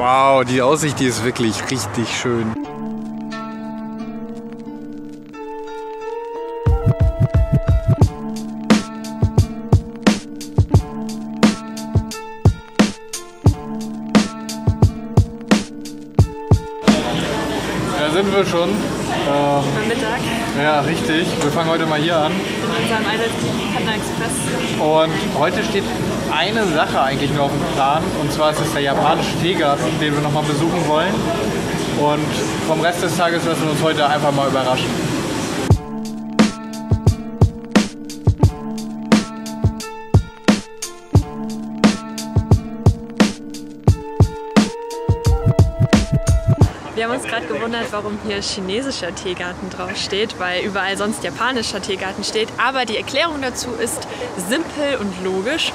Wow, die Aussicht, die ist wirklich richtig schön. Sind wir schon. Beim Mittag. Ja, richtig. Wir fangen heute mal hier an. In unserem Panda Express. Und heute steht eine Sache eigentlich nur auf dem Plan. Und zwar ist es der japanische Teegarten, den wir nochmal besuchen wollen. Und vom Rest des Tages lassen wir uns heute einfach mal überraschen. Wir haben uns gerade gewundert, warum hier chinesischer Teegarten draufsteht, weil überall sonst japanischer Teegarten steht. Aber die Erklärung dazu ist simpel und logisch.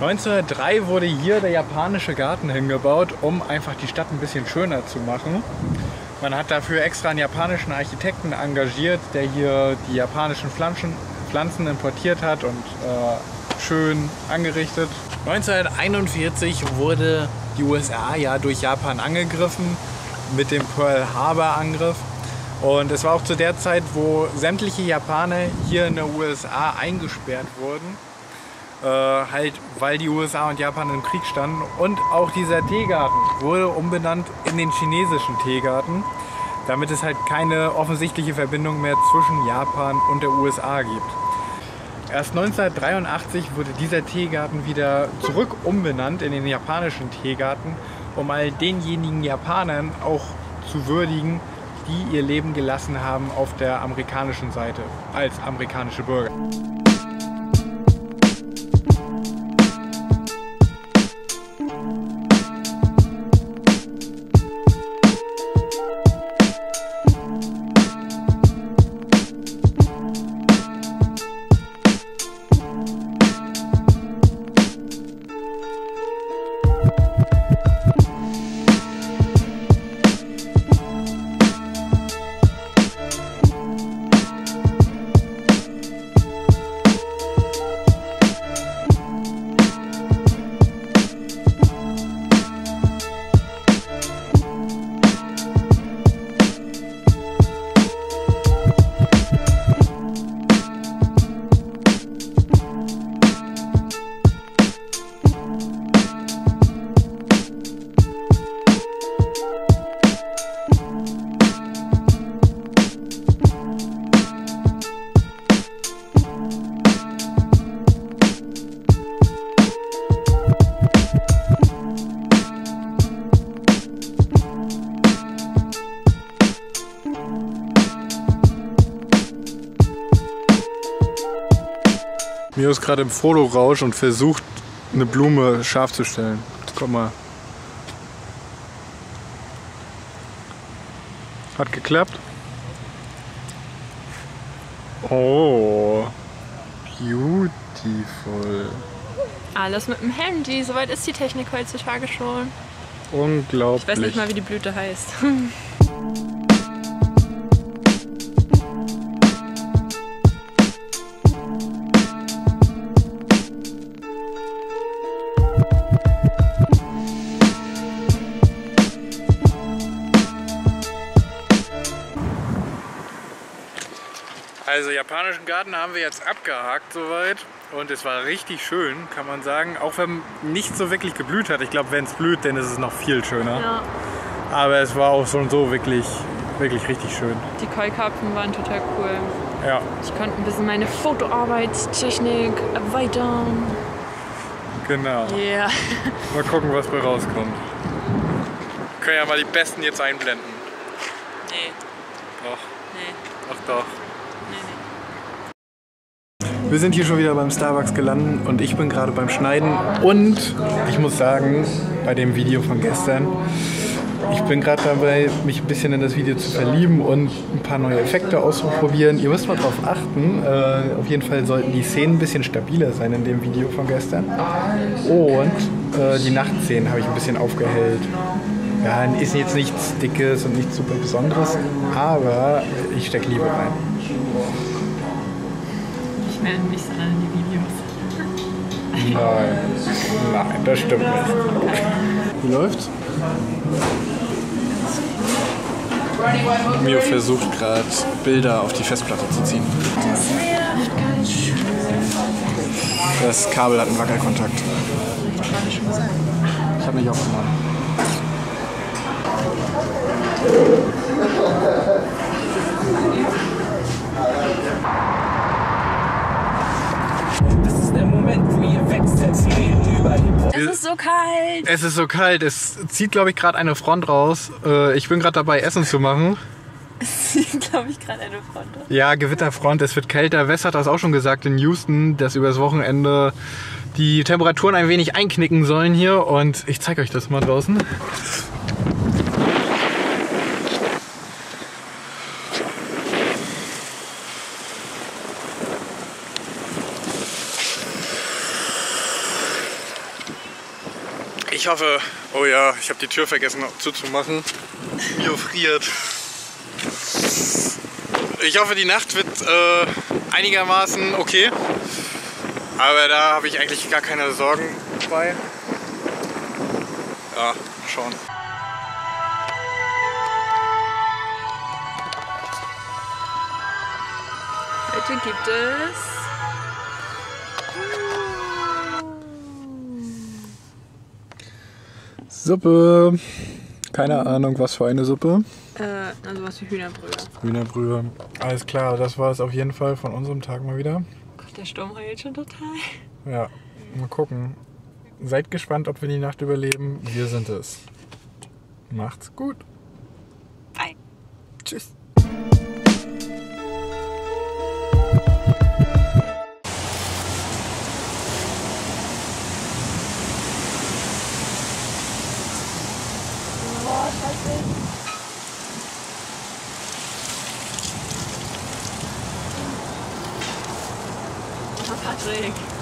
1903 wurde hier der japanische Garten hingebaut, um einfach die Stadt ein bisschen schöner zu machen. Man hat dafür extra einen japanischen Architekten engagiert, der hier die japanischen Pflanzen importiert hat und schön angerichtet. 1941 wurde die USA ja durch Japan angegriffen. Mit dem Pearl Harbor Angriff, und es war auch zu der Zeit, wo sämtliche Japaner hier in der USA eingesperrt wurden, halt weil die USA und Japan im Krieg standen, und auch dieser Teegarten wurde umbenannt in den chinesischen Teegarten, damit es halt keine offensichtliche Verbindung mehr zwischen Japan und der USA gibt. Erst 1983 wurde dieser Teegarten wieder zurück umbenannt in den japanischen Teegarten, um all denjenigen Japanern auch zu würdigen, die ihr Leben gelassen haben auf der amerikanischen Seite, als amerikanische Bürger. Mio ist gerade im Fotorausch und versucht, eine Blume scharf zu stellen. Guck mal. Hat geklappt. Oh, beautiful. Alles mit dem Handy, soweit ist die Technik heutzutage schon. Unglaublich. Ich weiß nicht mal, wie die Blüte heißt. Also japanischen Garten haben wir jetzt abgehakt soweit, und es war richtig schön, kann man sagen, auch wenn nicht so wirklich geblüht hat. Ich glaube, wenn es blüht, dann ist es noch viel schöner. Ja. Aber es war auch so und so wirklich, wirklich richtig schön. Die Koi-Karpfen waren total cool. Ja. Ich konnte ein bisschen meine Fotoarbeitstechnik erweitern. Genau. Yeah. Mal gucken, was bei rauskommt. Wir können ja mal die besten jetzt einblenden. Nee. Doch. Nee. Ach doch. Wir sind hier schon wieder beim Starbucks gelandet und ich bin gerade beim Schneiden, und ich muss sagen, bei dem Video von gestern, ich bin gerade dabei, mich ein bisschen in das Video zu verlieben und ein paar neue Effekte auszuprobieren. Ihr müsst mal drauf achten, auf jeden Fall sollten die Szenen ein bisschen stabiler sein in dem Video von gestern. Und die Nachtszenen habe ich ein bisschen aufgehellt. Ja, ist jetzt nichts Dickes und nichts super Besonderes, aber ich stecke Liebe rein. Ich melde mich dann an die Videos. Nein, nein, das stimmt nicht. Wie läuft's? Mio versucht gerade Bilder auf die Festplatte zu ziehen. Das nervt ganz schön. Das Kabel hat einen Wackelkontakt. Ich habe mich aufgemacht. Das ist der Moment, wo ihr wegsetzt über die Brust. Es ist so kalt. Es ist so kalt. Es zieht, glaube ich, gerade eine Front raus. Ich bin gerade dabei, Essen zu machen. Es zieht, glaube ich, gerade eine Front raus. Ja, Gewitterfront. Es wird kälter. Wes hat das auch schon gesagt in Houston, dass übers Wochenende die Temperaturen ein wenig einknicken sollen hier. Und ich zeige euch das mal draußen. Ich hoffe, oh ja, ich habe die Tür vergessen zuzumachen. Mio friert. Ich hoffe, die Nacht wird einigermaßen okay. Aber da habe ich eigentlich gar keine Sorgen bei. Ja, schon. Heute gibt es... Suppe. Keine Ahnung, was für eine Suppe. Also was für Hühnerbrühe. Hühnerbrühe. Alles klar, das war es auf jeden Fall von unserem Tag mal wieder. Gott, der Sturm heult schon total. Ja, mal gucken. Seid gespannt, ob wir die Nacht überleben. Wir sind es. Macht's gut. Bye. Tschüss. Patrick.